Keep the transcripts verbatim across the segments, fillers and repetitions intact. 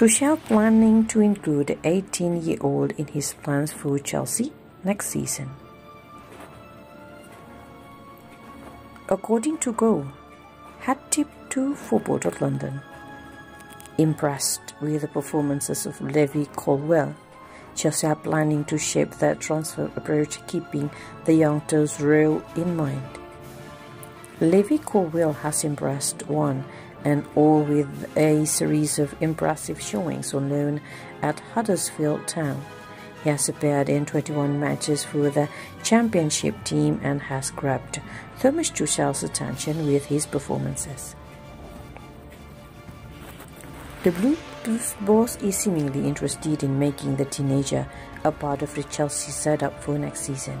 Tuchel planning to include the eighteen-year-old in his plans for Chelsea next season. According to Goal, hat tip to Football of London. Impressed with the performances of Levi Colwill, Chelsea are planning to shape their transfer approach, keeping the youngster's role in mind. Levi Colwill has impressed one and all with a series of impressive showings on loan at Huddersfield Town. He has appeared in twenty-one matches for the championship team and has grabbed Thomas Tuchel's attention with his performances. The Blue Blues boss is seemingly interested in making the teenager a part of the Chelsea setup for next season.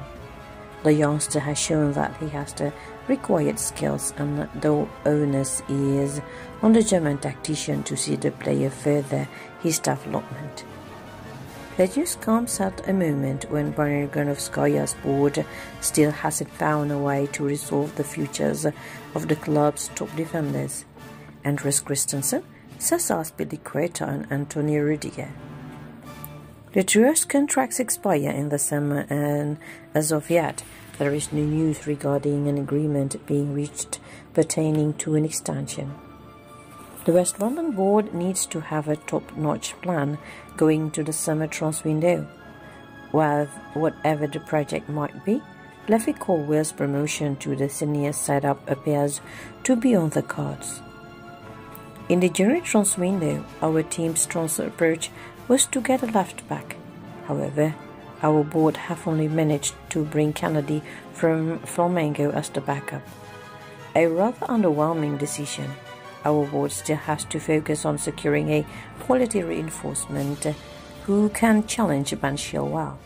The youngster has shown that he has the required skills, and the onus is on the German tactician to see the player further his development. The news comes at a moment when Banergonovskaya's board still hasn't found a way to resolve the futures of the club's top defenders, Andreas Christensen, César Azpilicueta and Antonio Rüdiger. The duo's contracts expire in the summer, and as of yet, there is no news regarding an agreement being reached pertaining to an extension. The West London board needs to have a top-notch plan going to the summer transfer window. While whatever the project might be, Levi Colwill's promotion to the senior setup appears to be on the cards. In the January transfer window, our team's transfer approach was to get a left-back. However, our board have only managed to bring Kenedy from Flamengo as the backup. A rather underwhelming decision. Our board still has to focus on securing a quality reinforcement who can challenge Ben Chilwell.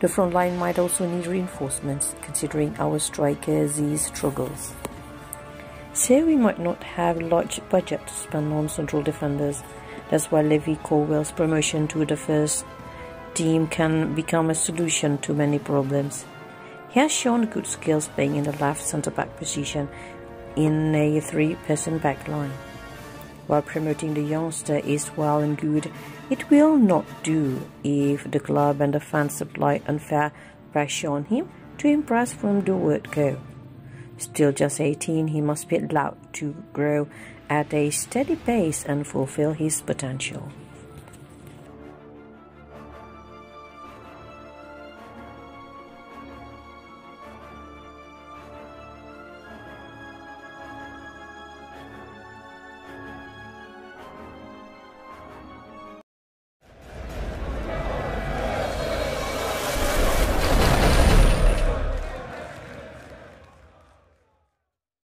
The front line might also need reinforcements, considering our strikers' struggles. So we might not have large budget to spend on central defenders. That's why Levi Colwill's promotion to the first team can become a solution to many problems. He has shown good skills playing in the left centre-back position in a three-person back line. While promoting the youngster is well and good, it will not do if the club and the fans apply unfair pressure on him to impress from the word go. Still just eighteen, he must be allowed to grow at a steady pace and fulfill his potential.